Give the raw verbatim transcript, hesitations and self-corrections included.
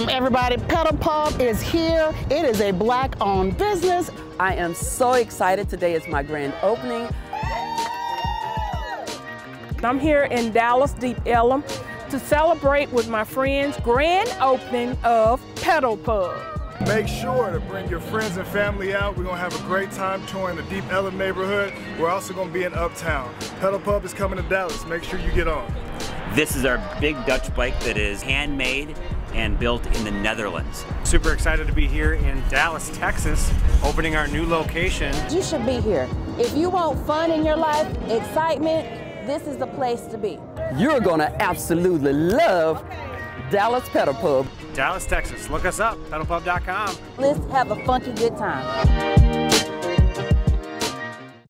Welcome everybody, Pedal Pub is here. It is a black-owned business. I am so excited. Today is my grand opening. I'm here in Dallas, Deep Ellum, to celebrate with my friends grand opening of Pedal Pub. Make sure to bring your friends and family out. We're gonna have a great time touring the Deep Ellum neighborhood. We're also gonna be in Uptown. Pedal Pub is coming to Dallas. Make sure you get on. This is our big Dutch bike that is handmade and built in the Netherlands. Super excited to be here in Dallas, Texas, opening our new location. You should be here. If you want fun in your life, excitement, this is the place to be. You're gonna absolutely love Dallas Pedal Pub. Dallas, Texas. Look us up, pedal pub dot com. Let's have a funky good time.